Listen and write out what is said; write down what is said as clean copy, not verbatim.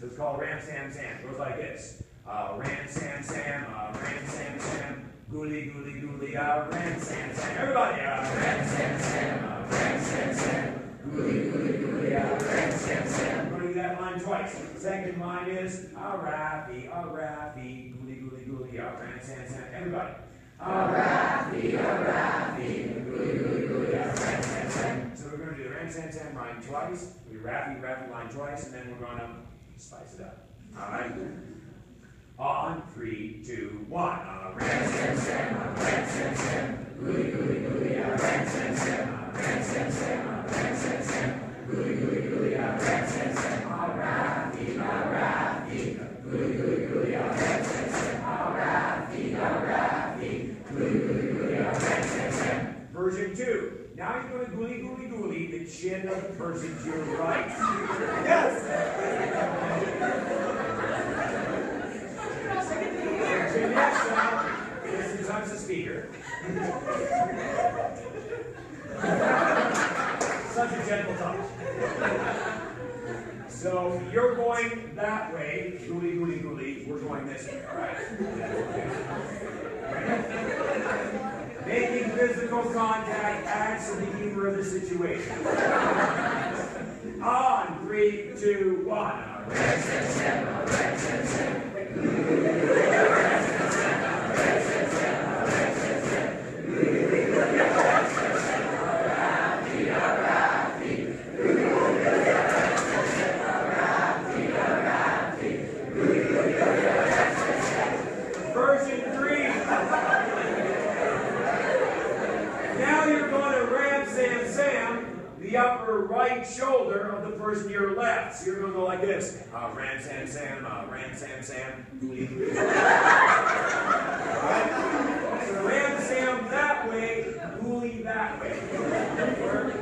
So it's called Ram Sam Sam. It goes like this. Ram Sam Sam, Ram Sam Sam, Gooly Gooly Gooly, Ram Sam Sam. Everybody, Ram Sam Sam, Ram Sam Sam, Gooly Gooly Gooly, Ram Sam Sam. We're going to do that line twice. The second line is Arafi, Gooly Gooly Gooly, Ram Sam Sam. Everybody. Arafi, Gooly Gooly Gooly, Ram Sam Sam. So we're going to do the Ram Sam Sam line twice. We Rafi line twice, and then we're going to spice it up. All right. On 3, 2, 1. Ram Sam Sam, Ram Sam Sam, Gooly Gooly Gooly, Ram Sam Sam, Ram Sam Sam, Ram Sam Sam, Gooly Gooly Gooly, Ram Sam Sam, Arafi, Gooly Gooly Gooly, Ram Sam Sam, Arafi, Gooly Gooly Gooly, Ram Sam Sam. Version 2. Now you're going to Gooly Gooly Gooly the chin of the person to your right. Yes. This is sometimes the speaker. Such a gentle touch. So you're going that way, Gooly Gooly Gooly. We're going this way. All right. Right. Making physical contact adds to the humor of the situation. On 3, 2, 1. Shoulder of the person to your left. So you're going to go like this. Ram Sam Sam, Ram Sam Sam, Gooly Gooly. Right? So Ram Sam that way, Gooly that way.